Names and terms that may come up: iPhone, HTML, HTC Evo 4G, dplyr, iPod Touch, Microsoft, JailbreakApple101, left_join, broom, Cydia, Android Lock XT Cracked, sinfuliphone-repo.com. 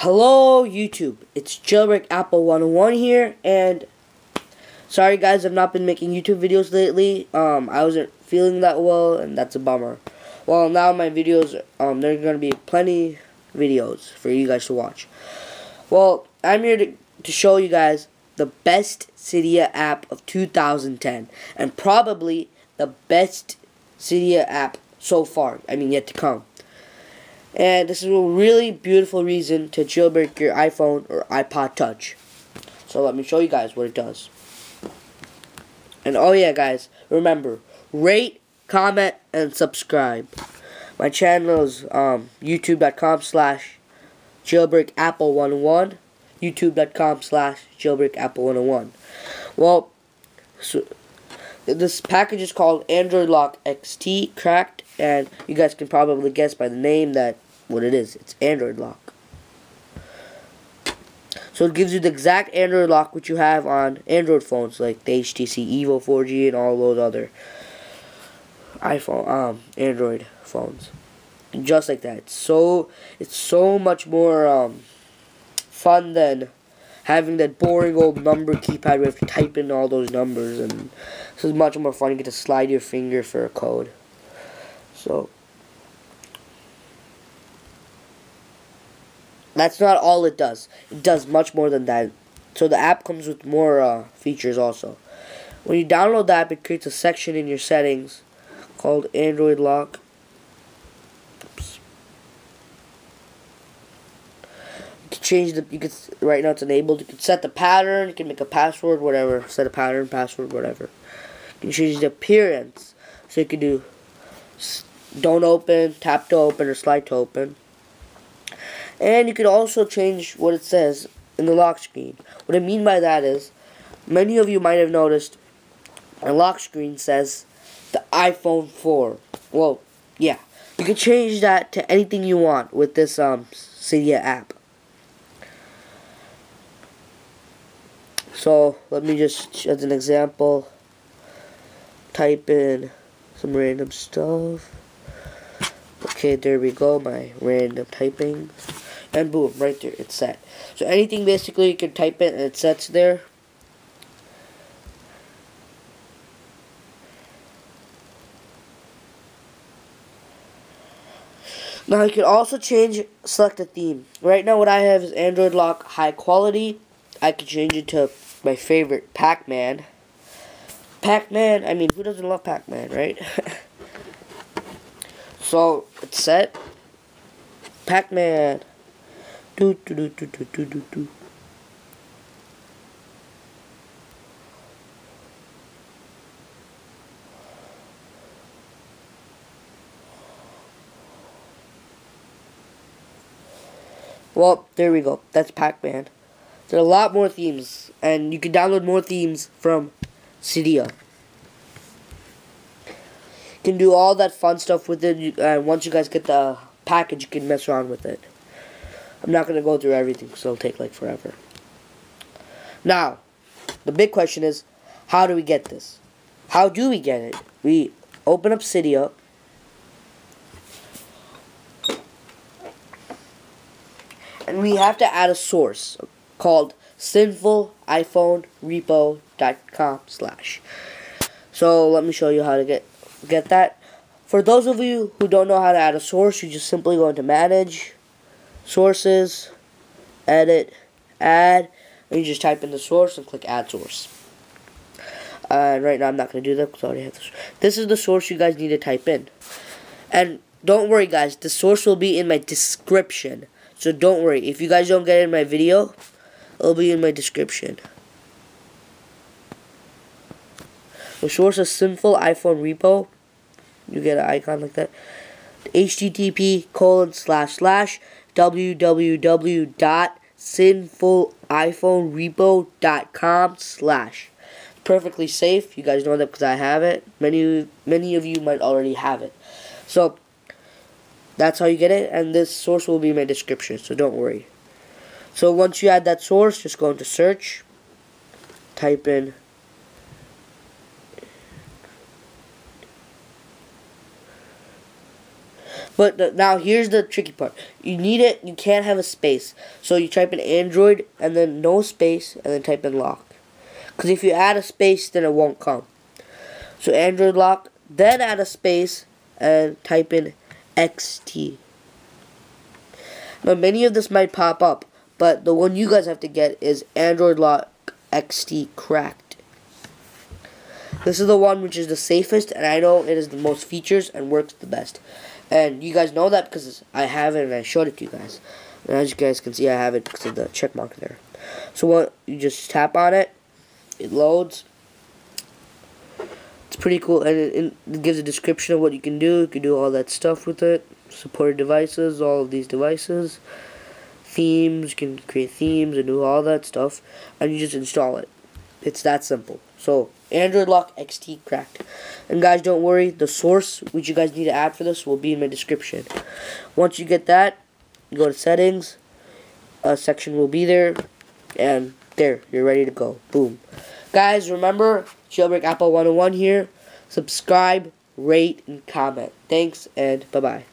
Hello YouTube, it's JailbreakApple101 here, and sorry guys, I've not been making YouTube videos lately. I wasn't feeling that well, and that's a bummer. Well, now my videos, there are going to be plenty videos for you guys to watch. Well, I'm here to show you guys the best Cydia app of 2010, and probably the best Cydia app so far, I mean yet to come. And this is a really beautiful reason to jailbreak your iPhone or iPod Touch. So let me show you guys what it does. And oh yeah guys, remember, rate, comment, and subscribe. My channel is youtube.com/jailbreakapple101, youtube.com/jailbreakapple101. Well, so this package is called Android Lock XT Cracked, and you guys can probably guess by the name that what it is. It's Android Lock. So it gives you the exact Android Lock which you have on Android phones like the HTC Evo 4G and all those other Android phones. Just like that. It's so much more fun than having that boring old number keypad where you have to type in all those numbers, and this is much more fun. You get to slide your finger for a code. So that's not all it does. It does much more than that. So the app comes with more features also. When you download the app, it creates a section in your settings called Android Lock. Right now it's enabled. You can set the pattern, you can make a password, whatever. Set a pattern, password, whatever. You can change the appearance. So you can do don't open, tap to open, or slide to open. And you can also change what it says in the lock screen. What I mean by that is, many of you might have noticed my lock screen says the iPhone 4. Well, yeah. You can change that to anything you want with this Cydia app. So let me just, as an example, type in some random stuff. Okay, there we go, my random typing. And boom, right there, it's set. So anything basically you can type in and it sets there. Now you can also select a theme. Right now what I have is Android Lock High Quality. I can change it to my favorite, Pac-Man. Pac-Man, I mean, who doesn't love Pac-Man, right? So, it's set. Pac-Man. Do, do, do, do, do, do, do, do. Well, there we go. That's Pac-Man. There are a lot more themes, and you can download more themes from Cydia. You can do all that fun stuff with it, and once you guys get the package, you can mess around with it. I'm not going to go through everything, because it'll take, like, forever. Now, the big question is, how do we get this? How do we get it? We open up Cydia. And we have to add a source called sinfuliphone-repo.com/. So let me show you how to get that. For those of you who don't know how to add a source, you just simply go into Manage, Sources, Edit, Add, and you just type in the source and click Add Source. And right now I'm not going to do that because I already have this. This is the source you guys need to type in. And don't worry guys, the source will be in my description. So don't worry, if you guys don't get it in my video, it'll be in my description. The source is Sinful iPhone Repo. You get an icon like that. http://www.sinfuliphone-repo.com/. Perfectly safe. You guys know that because I have it. Many of you might already have it. So that's how you get it, and this source will be in my description. So don't worry. So once you add that source, just go into search, type in But now here's the tricky part. You need it. You can't have a space. So you type in Android and then no space and then type in lock. Because if you add a space, then it won't come. So Android lock, then add a space and type in XT. Now many of this might pop up, but the one you guys have to get is Android Lock XT Cracked. This is the one which is the safest, and I know it is the most features and works the best. And you guys know that because I have it and I showed it to you guys. And as you guys can see, I have it because of the check mark there. So what you just tap on it, it loads. It's pretty cool, and it gives a description of what you can do. You can do all that stuff with it. Supported devices, all of these devices, themes, you can create themes and do all that stuff, and you just install it. It's that simple. So Android Lock XT Cracked. And guys, don't worry, the source which you guys need to add for this will be in my description. Once you get that, you go to settings, a section will be there, and there, you're ready to go. Boom. Guys, remember, JailbreakApple101 here. Subscribe, rate, and comment. Thanks, and bye-bye.